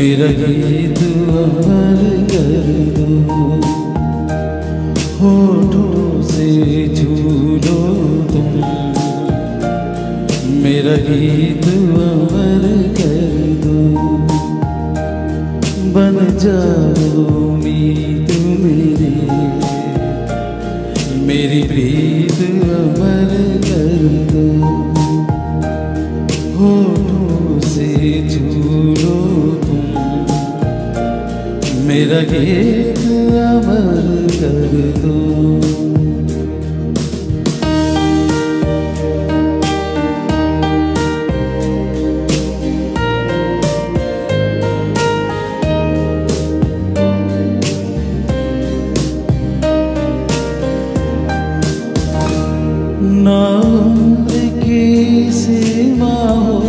मेरा गीत अमर कर दो, होठों से झूलो तुम, मेरा गीत अमर कर दो, बन जाओ मीत मेरी, मेरी प्रीत अमर कर दो, होठों से झूलो मेरा गीत अमर कर दो। ना उम्र की सीमा हो,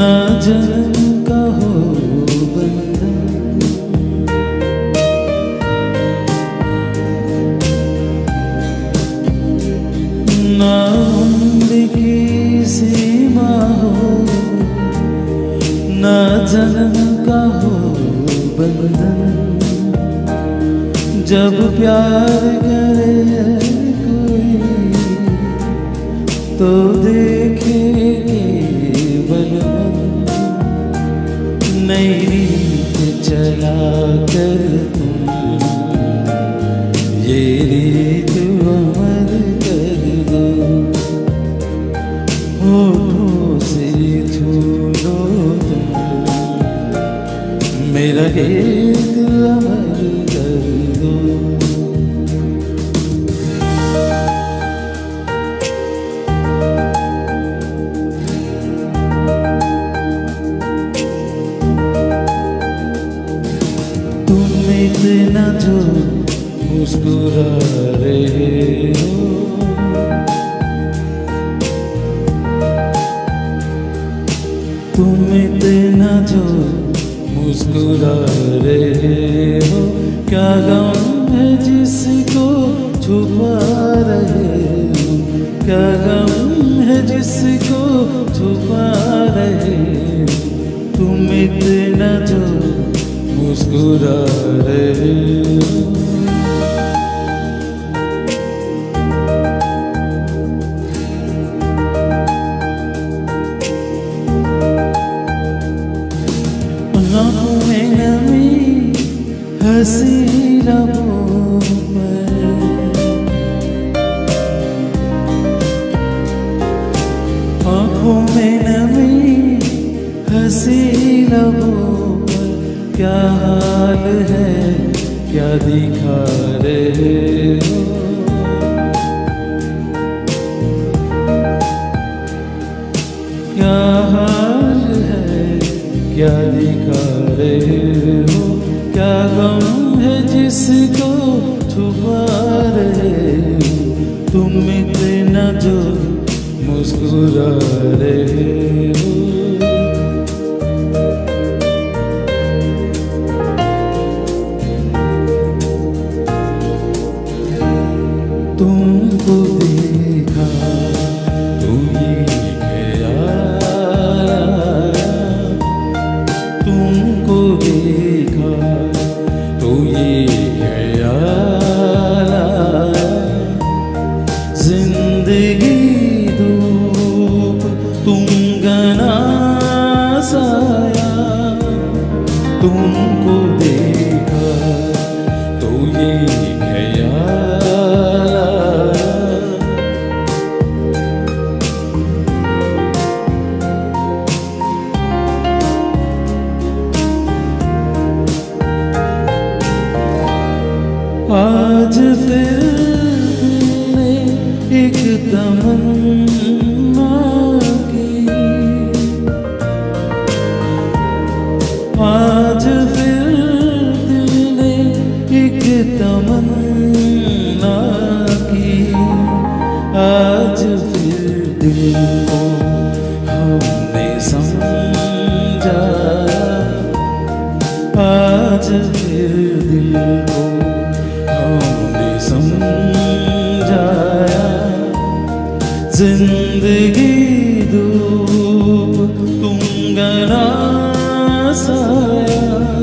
ना जन्म का हो बंधन, ना उम्र की सीमा हो, ना जन्म का हो बंधन, जब प्यार करे कोई तो देखेगी बन नई रीत चला कर तुम, ये रीत अमर कर दो, होठों से छूलो तुम, मेरा गीत अमर कर दो। इतना जो मुस्कुरा रहे हो, तुम इतना जो मुस्कुरा रहे हो, क्या गम है जिसको छुपा रहे हो, क्या गम है जिसको छुपा रहे हो, तुम इतना जो मुस्कुरा रहे हो, आँखों में नमी हंसी लबों पर, आँखों में नमी हंसी लबों, क्या हाल है क्या दिखा रहे हो, क्या हाल है क्या दिखा रहे हो, क्या गम है जिसको छुपा रहे हो, तुम इतना जो मुस्कुरा रहे हो। तुमको देखा तुम्हें ख्याल, तुमको देखा तुम्हें ख्याल, जिंदगी धूप तुम गना साया, तुमको देखा तुम्हें ख्याल, आज फिर तुमने एक तमन्ना की, आज फिर तुमने एक तमन्ना की, आज फिर दिल को हमने समझा, आज फिर दिल को समझाया, जिंदगी धूप तुम गना बसाया।